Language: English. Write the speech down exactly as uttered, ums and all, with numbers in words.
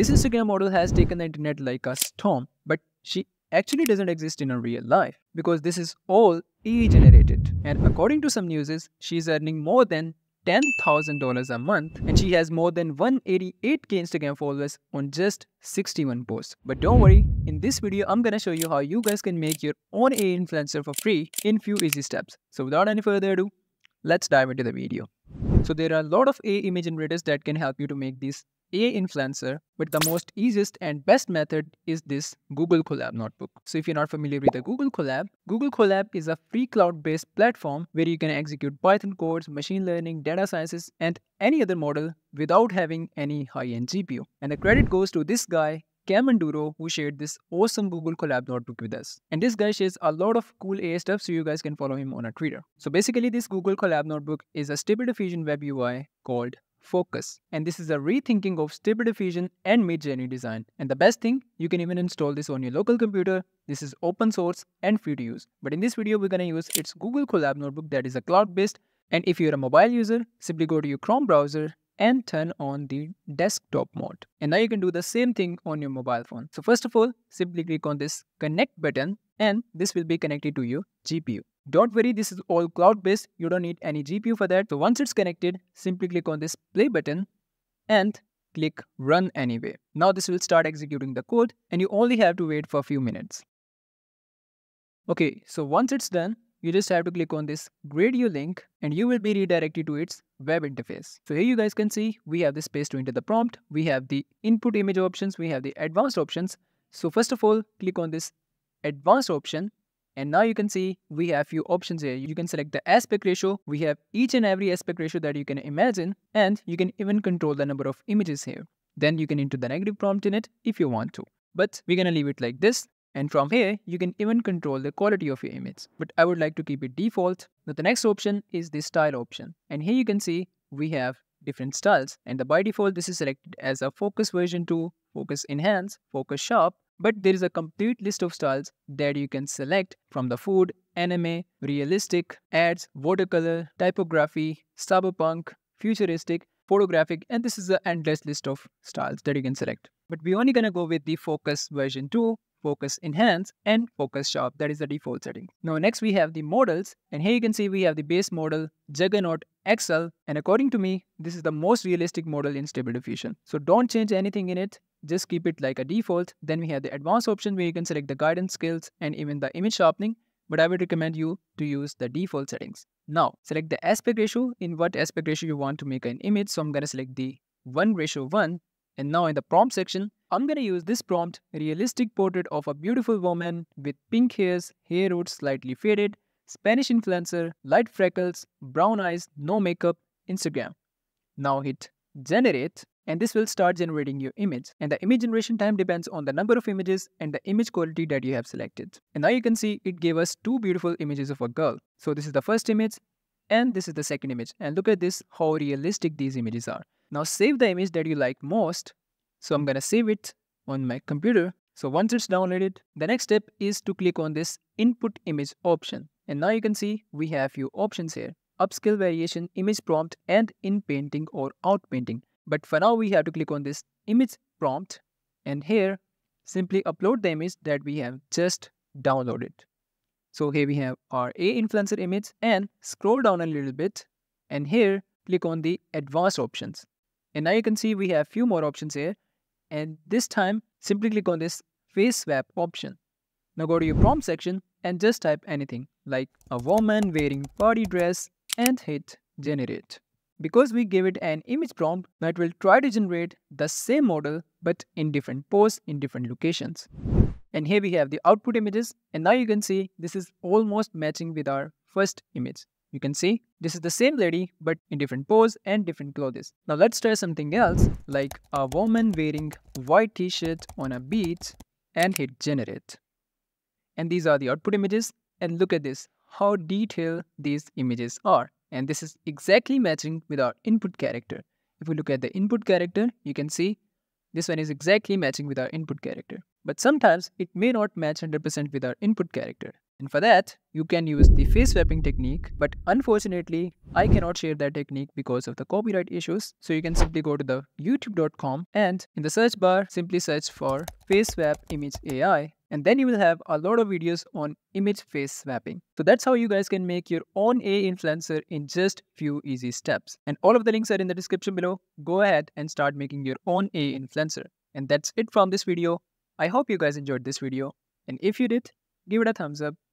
This Instagram model has taken the internet like a storm, but she actually doesn't exist in her real life because this is all A I generated. And according to some newses, she is earning more than ten thousand dollars a month and she has more than one hundred eighty-eight K Instagram followers on just sixty-one posts. But don't worry, in this video I'm gonna show you how you guys can make your own A I influencer for free in few easy steps. So without any further ado, let's dive into the video. So there are a lot of A I image generators that can help you to make this A I influencer, but the most easiest and best method is this Google Collab notebook. So if you're not familiar with the Google Collab, Google Collab is a free cloud-based platform where you can execute Python codes, machine learning, data sciences, and any other model without having any high-end G P U. And the credit goes to this guy, Camenduru, who shared this awesome Google Collab notebook with us. And this guy shares a lot of cool A I stuff, so you guys can follow him on our Twitter. So basically, this Google Collab notebook is a Stable Diffusion web U I called Fooocus, and this is a rethinking of Stable Diffusion and mid-journey design. And the best thing, you can even install this on your local computer. This is open source and free to use, but in this video we're gonna use its Google Collab notebook, that is a cloud-based. And if you're a mobile user, simply go to your Chrome browser and turn on the desktop mode, and now you can do the same thing on your mobile phone. So first of all, simply click on this connect button and this will be connected to your G P U. Don't worry, this is all cloud-based, you don't need any G P U for that. So once it's connected, simply click on this play button and click run anyway. Now this will start executing the code and you only have to wait for a few minutes. Okay, so once it's done, you just have to click on this Gradio link and you will be redirected to its web interface. So here you guys can see we have the space to enter the prompt, we have the input image options, we have the advanced options. So first of all, click on this advanced option. And now you can see we have few options here. You can select the aspect ratio. We have each and every aspect ratio that you can imagine, and you can even control the number of images here. Then you can enter the negative prompt in it if you want to, but we're gonna leave it like this. And from here, you can even control the quality of your image, but I would like to keep it default. Now the next option is the style option. And here you can see we have different styles, and the by default, this is selected as a Fooocus version two, Fooocus enhance, Fooocus sharp. But there is a complete list of styles that you can select from the food, anime, realistic, ads, watercolor, typography, cyberpunk, futuristic, photographic, and this is an endless list of styles that you can select. But we're only gonna go with the Fooocus version two, Fooocus enhance, and Fooocus sharp, that is the default setting. Now next we have the models, and here you can see we have the base model Juggernaut X L, and according to me, this is the most realistic model in Stable Diffusion. So don't change anything in it. Just keep it like a default. Then we have the advanced option where you can select the guidance skills and even the image sharpening, but I would recommend you to use the default settings. Now select the aspect ratio, in what aspect ratio you want to make an image. So I'm gonna select the one ratio one, and now in the prompt section, I'm gonna use this prompt, realistic portrait of a beautiful woman with pink hairs, hair roots slightly faded, Spanish influencer, light freckles, brown eyes, no makeup, Instagram. Now hit generate. And this will start generating your image. And the image generation time depends on the number of images and the image quality that you have selected. And now you can see it gave us two beautiful images of a girl. So this is the first image and this is the second image. And look at this, how realistic these images are. Now save the image that you like most. So I'm gonna save it on my computer. So once it's downloaded, the next step is to click on this input image option. And now you can see we have few options here. Upscale variation, image prompt, and in painting or out painting. But for now, we have to click on this image prompt, and here simply upload the image that we have just downloaded. So here we have our A I influencer image, and scroll down a little bit and here click on the advanced options. And now you can see we have few more options here, and this time simply click on this face swap option. Now go to your prompt section and just type anything like a woman wearing party dress and hit generate. Because we gave it an image prompt, now it will try to generate the same model but in different poses, in different locations. And here we have the output images, and now you can see this is almost matching with our first image. You can see this is the same lady but in different poses and different clothes. Now let's try something else like a woman wearing white t-shirt on a beach and hit generate. And these are the output images, and look at this, how detailed these images are. And this is exactly matching with our input character. If we look at the input character, you can see this one is exactly matching with our input character. But sometimes it may not match one hundred percent with our input character. And for that, you can use the face swapping technique, but unfortunately, I cannot share that technique because of the copyright issues. So you can simply go to the youtube dot com and in the search bar, simply search for face swap image A I. And then you will have a lot of videos on image face swapping. So that's how you guys can make your own A I influencer in just few easy steps. And all of the links are in the description below. Go ahead and start making your own A I influencer. And that's it from this video. I hope you guys enjoyed this video. And if you did, give it a thumbs up